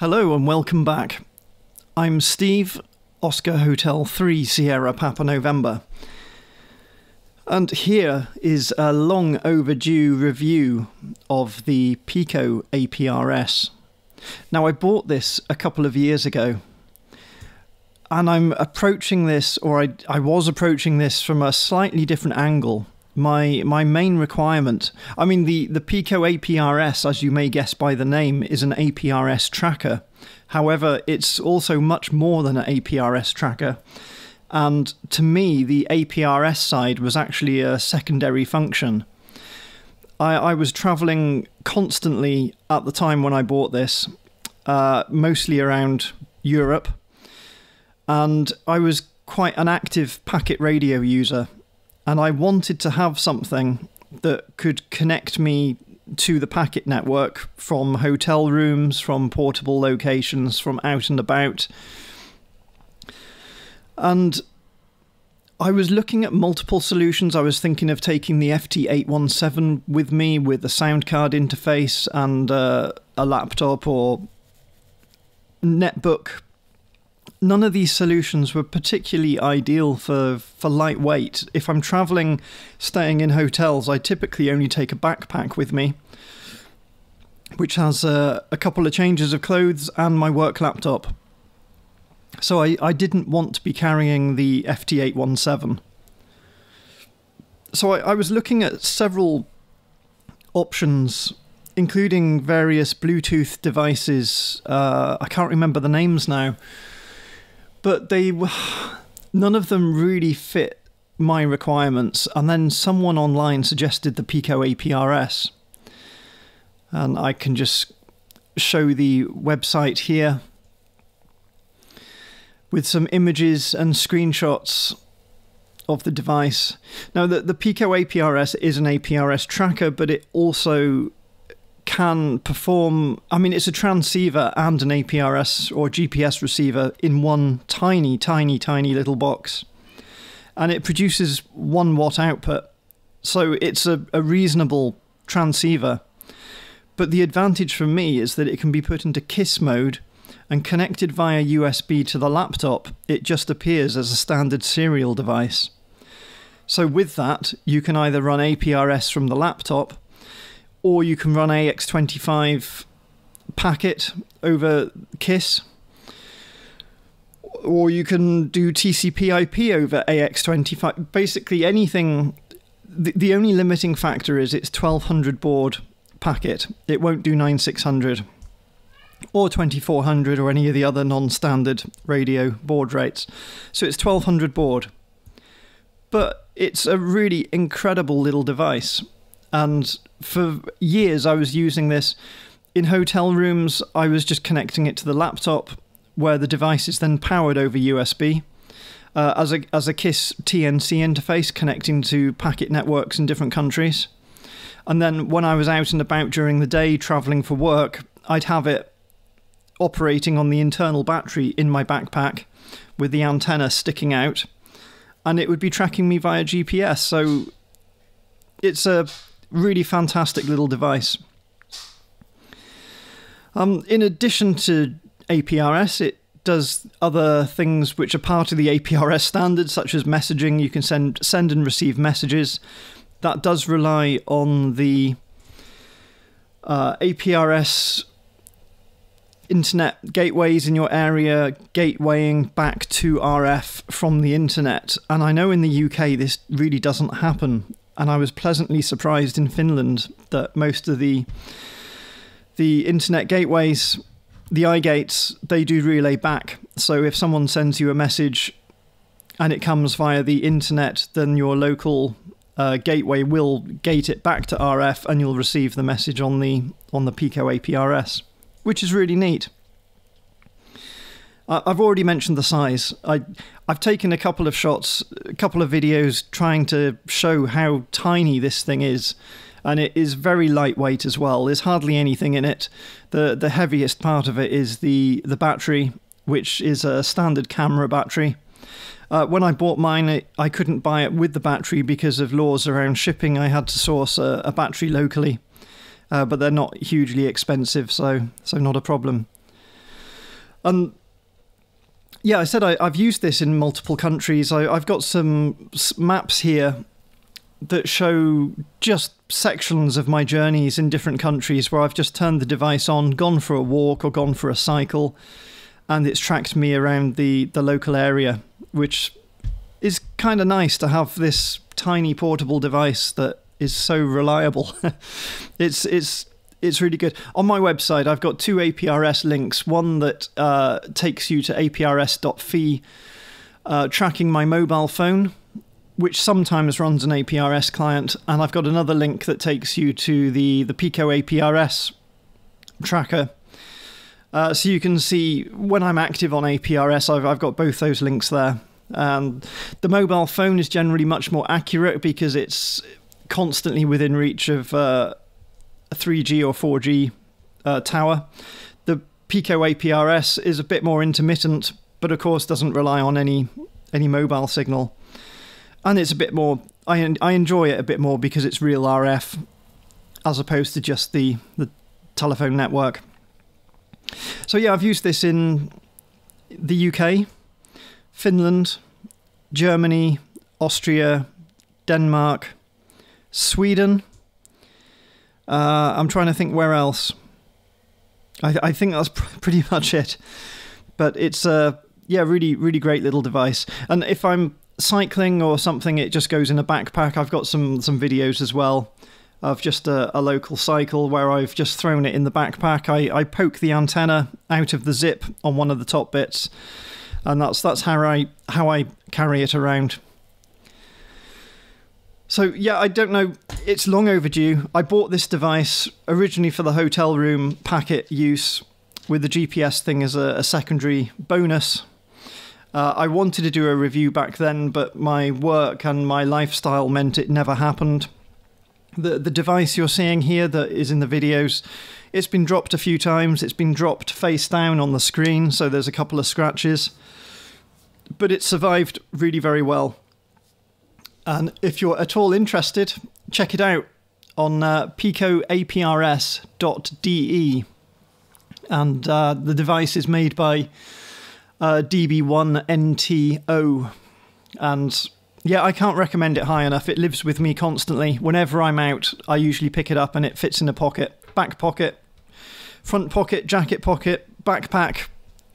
Hello and welcome back. I'm Steve, Oscar Hotel 3 Sierra Papa November. And here is a long overdue review of the PicoAPRS. Now I bought this a couple of years ago and I'm approaching this, or I was approaching this from a slightly different angle. My main requirement, I mean the PicoAPRS, as you may guess by the name, is an APRS tracker. However, it's also much more than an APRS tracker. And to me, the APRS side was actually a secondary function. I was traveling constantly at the time when I bought this, mostly around Europe. And I was quite an active packet radio user. And I wanted to have something that could connect me to the packet network from hotel rooms, from portable locations, from out and about. And I was looking at multiple solutions. I was thinking of taking the FT-817 with me with a sound card interface and a laptop or netbook. None of these solutions were particularly ideal for lightweight. If I'm travelling, staying in hotels, I typically only take a backpack with me, which has a couple of changes of clothes and my work laptop. So I didn't want to be carrying the FT-817. So I was looking at several options, including various Bluetooth devices. I can't remember the names now. But none of them really fit my requirements. And then someone online suggested the PicoAPRS. And I can just show the website here with some images and screenshots of the device. Now, the PicoAPRS is an APRS tracker, but it also can perform, I mean, it's a transceiver and an APRS or GPS receiver in one tiny little box. And it produces 1 watt output. So it's a reasonable transceiver. But the advantage for me is that it can be put into KISS mode and connected via USB to the laptop. It just appears as a standard serial device. So with that, you can either run APRS from the laptop, or you can run AX.25 packet over KISS, or you can do TCP IP over AX.25. Basically anything, the only limiting factor is it's 1200 baud packet. It won't do 9600 or 2400 or any of the other non-standard radio baud rates. So it's 1200 baud. But it's a really incredible little device. And for years I was using this in hotel rooms. I was just connecting it to the laptop, where the device is then powered over USB as a KISS TNC interface, connecting to packet networks in different countries. And then when I was out and about during the day traveling for work, I'd have it operating on the internal battery in my backpack with the antenna sticking out, and it would be tracking me via GPS. So it's a really fantastic little device. In addition to APRS, it does other things which are part of the APRS standard, such as messaging. You can send and receive messages. That does rely on the APRS internet gateways in your area, gatewaying back to RF from the internet. And I know in the UK this really doesn't happen. And I was pleasantly surprised in Finland that most of the internet gateways, the iGates, they do relay back. So if someone sends you a message and it comes via the internet, then your local gateway will gate it back to RF, and you'll receive the message on the PicoAPRS, which is really neat. I've already mentioned the size. I've taken a couple of shots, a couple of videos trying to show how tiny this thing is, and it is very lightweight as well. There's hardly anything in it. The heaviest part of it is the battery, which is a standard camera battery. When I bought mine, I couldn't buy it with the battery because of laws around shipping. I had to source a battery locally, but they're not hugely expensive, so not a problem. Yeah, I said I've used this in multiple countries. I've got some maps here that show just sections of my journeys in different countries where I've just turned the device on, gone for a walk or gone for a cycle, and it's tracked me around the local area, which is kind of nice to have this tiny portable device that is so reliable. It's really good. On my website, I've got two APRS links, one that takes you to APRS.fi, tracking my mobile phone, which sometimes runs an APRS client, and I've got another link that takes you to the PicoAPRS tracker. So you can see when I'm active on APRS, I've got both those links there. The mobile phone is generally much more accurate because it's constantly within reach of a 3G or 4G tower. The PicoAPRS is a bit more intermittent, but of course doesn't rely on any mobile signal. And it's a bit more, I enjoy it a bit more because it's real RF as opposed to just the telephone network. So yeah, I've used this in the UK, Finland, Germany, Austria, Denmark, Sweden. I'm trying to think where else. I think that's pretty much it. But it's a really great little device. And if I'm cycling or something, it just goes in a backpack. I've got some videos as well of just a local cycle where I've just thrown it in the backpack. I poke the antenna out of the zip on one of the top bits, and that's how I carry it around. So yeah, I don't know, it's long overdue. I bought this device originally for the hotel room packet use with the GPS thing as a secondary bonus. I wanted to do a review back then, but my work and my lifestyle meant it never happened. The device you're seeing here that is in the videos, it's been dropped a few times. It's been dropped face down on the screen, so there's a couple of scratches. But it survived really very well. And if you're at all interested, check it out on picoaprs.de. And the device is made by DB1NTO. And yeah, I can't recommend it high enough. It lives with me constantly. Whenever I'm out, I usually pick it up and it fits in a pocket. Back pocket, front pocket, jacket pocket, backpack.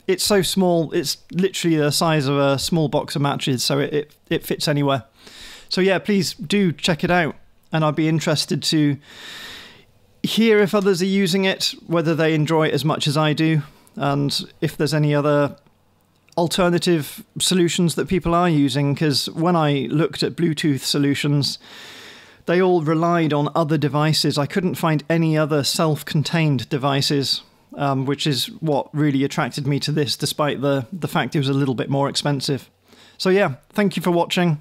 It's so small, it's literally the size of a small box of matches, so it fits anywhere. So yeah, please do check it out. And I'd be interested to hear if others are using it, whether they enjoy it as much as I do, and if there's any other alternative solutions that people are using, because when I looked at Bluetooth solutions, they all relied on other devices. I couldn't find any other self-contained devices, which is what really attracted me to this, despite the fact it was a little bit more expensive. So yeah, thank you for watching,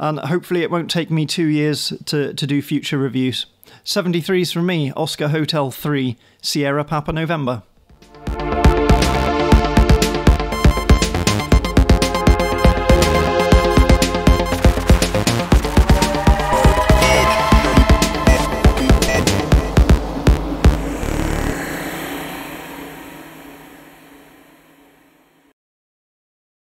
and hopefully it won't take me 2 years to do future reviews. 73's from me, Oscar Hotel 3, Sierra Papa November.